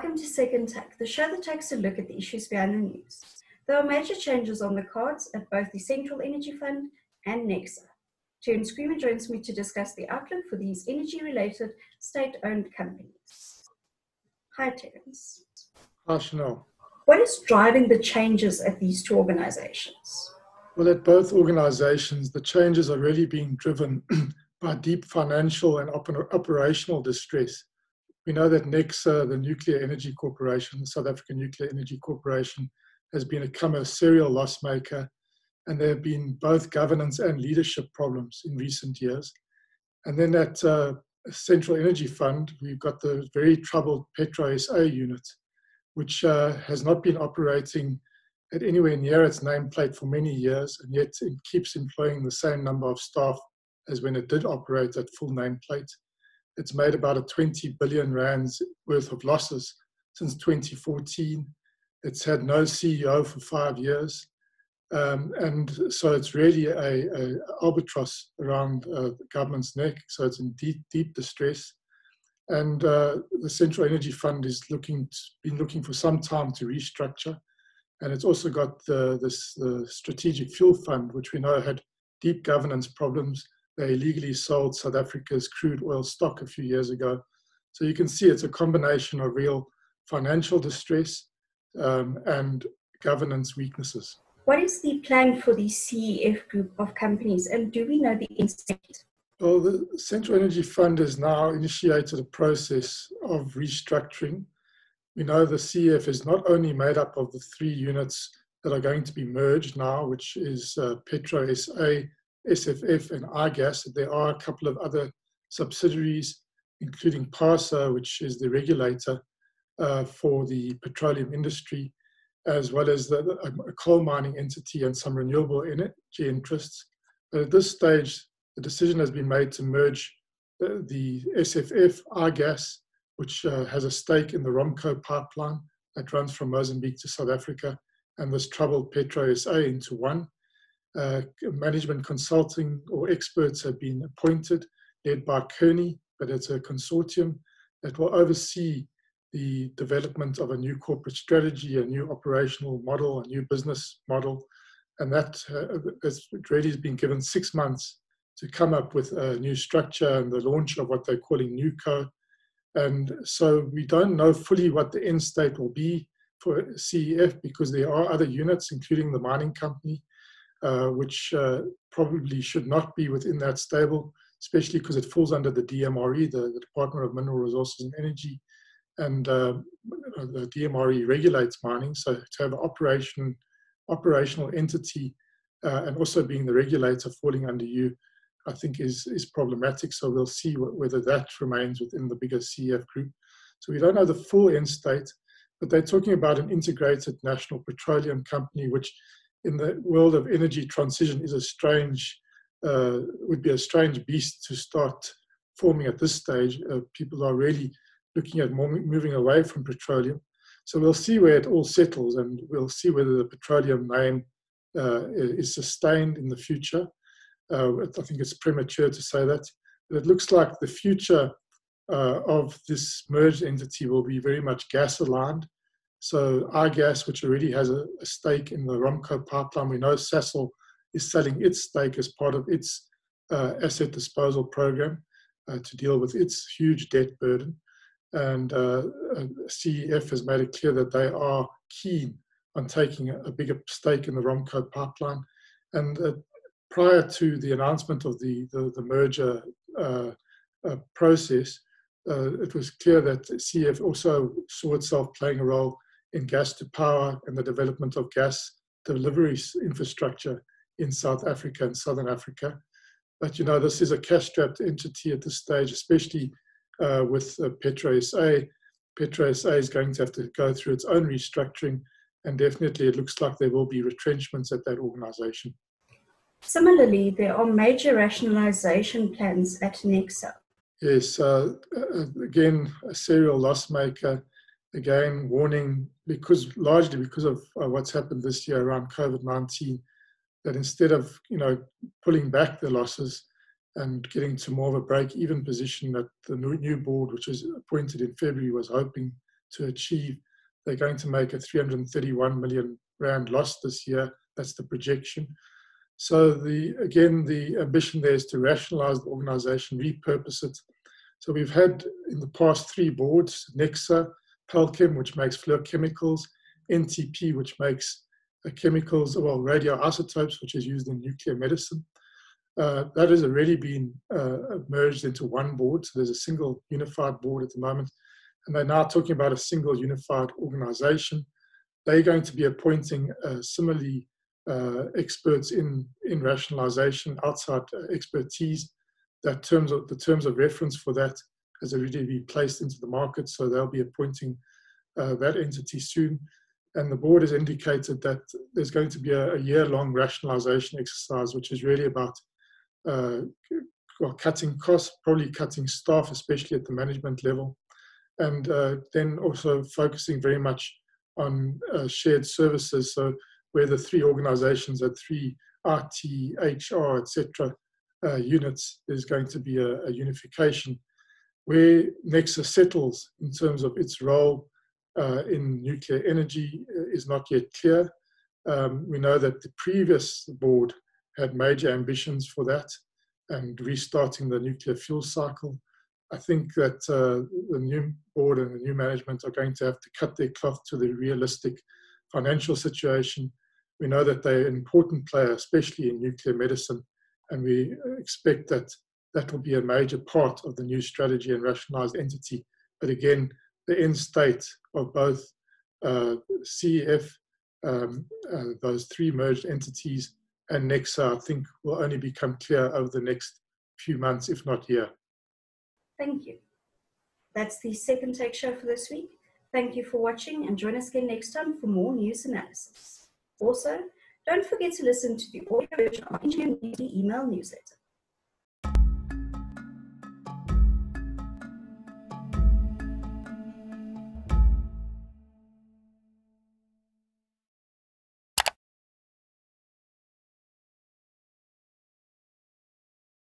Welcome to Second Take, the show that takes a look at the issues behind the news. There are major changes on the cards at both the Central Energy Fund and Necsa. Terence Creamer joins me to discuss the outlook for these energy-related state-owned companies. Hi, Terence. Hi, Chanel. What is driving the changes at these two organisations? Well, at both organisations, the changes are really being driven by deep financial and operational distress. We know that Necsa, the Nuclear Energy Corporation, the South African Nuclear Energy Corporation, has become a serial loss maker, and there have been both governance and leadership problems in recent years. And then at Central Energy Fund, we've got the very troubled PetroSA unit, which has not been operating at anywhere near its nameplate for many years, and yet it keeps employing the same number of staff as when it did operate at full nameplate. It's made about a 20 billion rands worth of losses since 2014. It's had no CEO for 5 years. And so it's really an albatross around the government's neck. So it's in deep, deep distress. And the Central Energy Fund has been looking for some time to restructure. And it's also got the Strategic Fuel Fund, which we know had deep governance problems. They illegally sold South Africa's crude oil stock a few years ago. So you can see it's a combination of real financial distress and governance weaknesses. What is the plan for the CEF group of companies, and do we know the extent? Well, the Central Energy Fund has now initiated a process of restructuring. We know the CEF is not only made up of the three units that are going to be merged now, which is PetroSA, SFF and IGAS. There are a couple of other subsidiaries, including PASA, which is the regulator for the petroleum industry, as well as a coal mining entity and some renewable energy interests. But at this stage, the decision has been made to merge the SFF, IGAS, which has a stake in the Rompco pipeline that runs from Mozambique to South Africa, and this troubled PetroSA into one. Management consulting or experts have been appointed, led by Kearney, but it's a consortium that will oversee the development of a new corporate strategy, a new operational model, a new business model, and that really has been given 6 months to come up with a new structure and the launch of what they're calling NUCO. And so we don't know fully what the end state will be for CEF, because there are other units, including the mining company, which probably should not be within that stable, especially because it falls under the DMRE, the Department of Mineral Resources and Energy, and the DMRE regulates mining. So to have an operational entity and also being the regulator falling under you, I think is problematic. So we'll see whether that remains within the bigger CEF group. So we don't know the full end state, but they're talking about an integrated national petroleum company, which in the world of energy transition is would be a strange beast to start forming at this stage. People are really looking at moving away from petroleum. So we'll see where it all settles, and we'll see whether the petroleum name is sustained in the future. I think it's premature to say that, but it looks like the future of this merged entity will be very much gas aligned. So IGAS, which already has a stake in the Rompco pipeline, we know SASL is selling its stake as part of its asset disposal program to deal with its huge debt burden. And CEF has made it clear that they are keen on taking a bigger stake in the Rompco pipeline. And prior to the announcement of the merger process, it was clear that CEF also saw itself playing a role in gas to power and the development of gas delivery infrastructure in South Africa and Southern Africa. But, you know, this is a cash-strapped entity at this stage, especially with PetroSA. PetroSA is going to have to go through its own restructuring, and definitely it looks like there will be retrenchments at that organisation. Similarly, there are major rationalisation plans at Necsa. Yes, again, a serial loss maker, again, warning, largely because of what's happened this year around COVID-19, that instead of, you know, pulling back the losses and getting to more of a break-even position that the new board, which was appointed in February, was hoping to achieve. They're going to make a 331 million rand loss this year. That's the projection. So again, the ambition there is to rationalize the organization, repurpose it. So we've had in the past three boards, Necsa, Pelchem, which makes fluorochemicals, NTP, which makes chemicals, well, radioisotopes, which is used in nuclear medicine. That has already been merged into one board. So there's a single unified board at the moment. And they're now talking about a single unified organization. They're going to be appointing similarly experts in rationalization, outside expertise. That the terms of reference for that has already been placed into the market, so they'll be appointing that entity soon. And the board has indicated that there's going to be a year-long rationalization exercise, which is really about cutting costs, probably cutting staff, especially at the management level, and then also focusing very much on shared services, so where the three organizations had three IT, HR, etc. Units, there's going to be a unification. Where Necsa settles in terms of its role in nuclear energy is not yet clear. We know that the previous board had major ambitions for that and restarting the nuclear fuel cycle. I think that the new board and the new management are going to have to cut their cloth to the realistic financial situation. We know that they're an important player, especially in nuclear medicine, and we expect that that will be a major part of the new strategy and rationalized entity. But again, the end state of both CEF, those three merged entities, and Necsa, I think, will only become clear over the next few months, if not year. Thank you. That's the Second Take Show for this week. Thank you for watching, and join us again next time for more news analysis. Also, don't forget to listen to the audio version of the email newsletter.